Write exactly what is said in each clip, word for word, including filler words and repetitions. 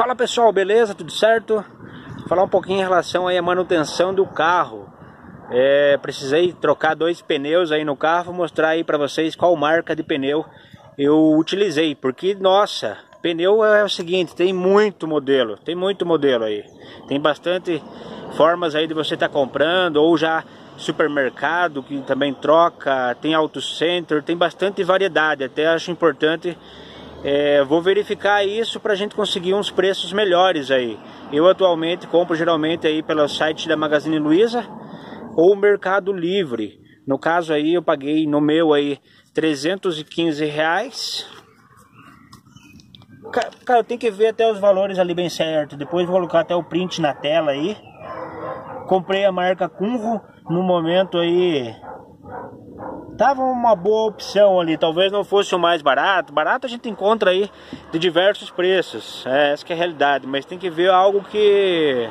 Fala pessoal, beleza? Tudo certo? Vou falar um pouquinho em relação aí à manutenção do carro. É, precisei trocar dois pneus aí no carro, vou mostrar aí para vocês qual marca de pneu eu utilizei, porque nossa, pneu é o seguinte, tem muito modelo, tem muito modelo aí, tem bastante formas aí de você estar tá comprando, ou já supermercado que também troca, tem auto center, tem bastante variedade, até acho importante. É, vou verificar isso para a gente conseguir uns preços melhores aí. Eu atualmente compro geralmente aí pelo site da Magazine Luiza ou Mercado Livre. No caso aí eu paguei no meu aí trezentos e quinze reais. Cara, eu tenho que ver até os valores ali bem certo. Depois vou colocar até o print na tela aí. Comprei a marca Kumho. No momento aí tava uma boa opção ali, talvez não fosse o mais barato, barato a gente encontra aí de diversos preços, é, essa que é a realidade, mas tem que ver algo que...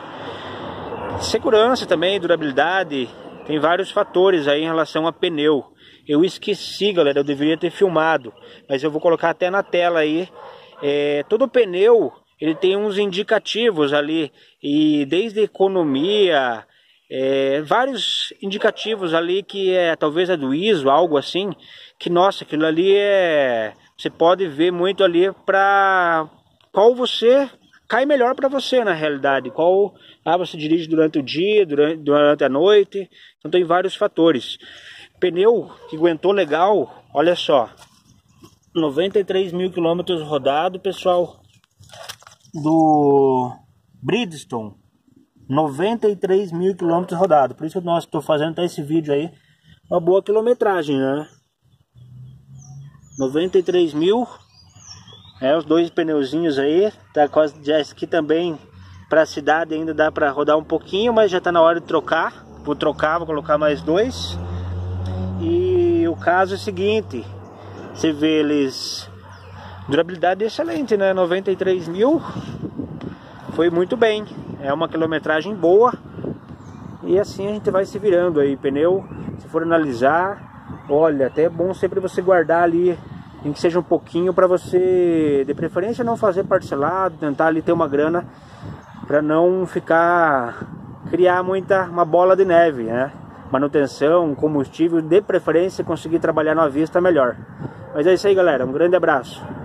segurança também, durabilidade, tem vários fatores aí em relação a pneu. Eu esqueci galera, eu deveria ter filmado, mas eu vou colocar até na tela aí, é, todo pneu ele tem uns indicativos ali, e desde economia... É, vários indicativos ali que é talvez é do I S O, algo assim, que nossa, aquilo ali é, você pode ver muito ali para qual você cai melhor para você na realidade, qual ah, você dirige durante o dia, durante, durante a noite, então tem vários fatores. Pneu que aguentou legal, olha só, noventa e três mil quilômetros rodado, pessoal, do Bridgestone. noventa e três mil quilômetros rodados. Por isso que nós estou fazendo até esse vídeo aí. Uma boa quilometragem, né? noventa e três mil. É, os dois pneuzinhos aí. Tá quase, já aqui também para a cidade ainda dá para rodar um pouquinho. Mas já está na hora de trocar. Vou trocar, vou colocar mais dois. E o caso é o seguinte. Você vê eles... Durabilidade excelente, né? noventa e três mil. Foi muito bem. É uma quilometragem boa. E assim a gente vai se virando aí. Pneu, se for analisar, olha, até é bom sempre você guardar ali, em que seja um pouquinho, para você, de preferência, não fazer parcelado, tentar ali ter uma grana, para não ficar, criar muita, uma bola de neve, né? Manutenção, combustível, de preferência, conseguir trabalhar na vista melhor. Mas é isso aí galera, um grande abraço.